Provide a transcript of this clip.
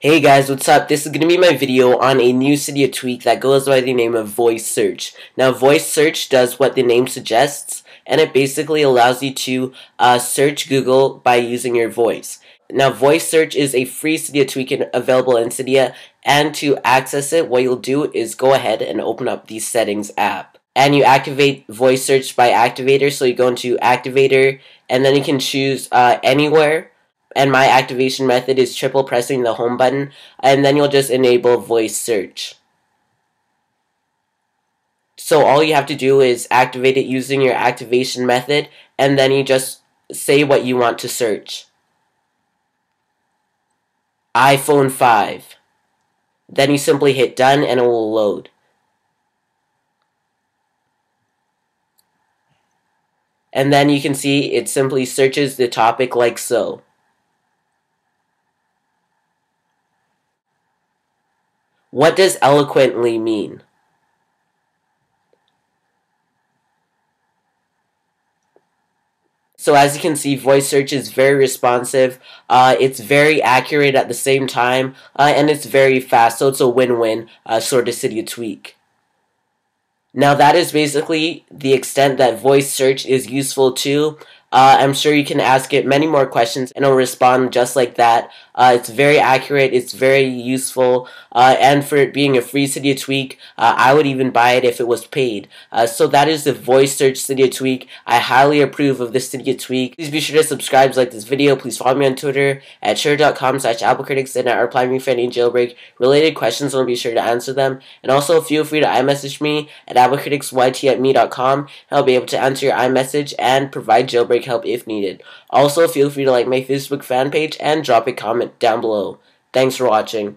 Hey guys, what's up? This is going to be my video on a new Cydia tweak that goes by the name of Voice Search. Now, Voice Search does what the name suggests, and it basically allows you to search Google by using your voice. Now, Voice Search is a free Cydia tweak available in Cydia, and to access it, what you'll do is go ahead and open up the Settings app. And you activate Voice Search by Activator, so you go into Activator, and then you can choose Anywhere. And my activation method is triple pressing the home button, and then you'll just enable Voice Search. So all you have to do is activate it using your activation method, and then you just say what you want to search. iPhone 5. Then you simply hit done and it will load. And then you can see it simply searches the topic like so. What does eloquently mean? So as you can see, Voice Search is very responsive, it's very accurate at the same time, and it's very fast, so it's a win-win sort of Cydia tweak. Now that is basically the extent that Voice Search is useful to. I'm sure you can ask it many more questions and it'll respond just like that. It's very accurate, it's very useful, and for it being a free Cydia tweak, I would even buy it if it was paid. So that is the Voice Search Cydia tweak. I highly approve of this Cydia tweak. Please be sure to subscribe, like this video. Please follow me on Twitter at twitter.com/applecritics and I reply me for any jailbreak related questions and I'll be sure to answer them. And also feel free to iMessage me at applecriticsYT@me.com and I'll be able to answer your iMessage and provide jailbreak help if needed. Also, feel free to like my Facebook fan page and drop a comment down below. Thanks for watching.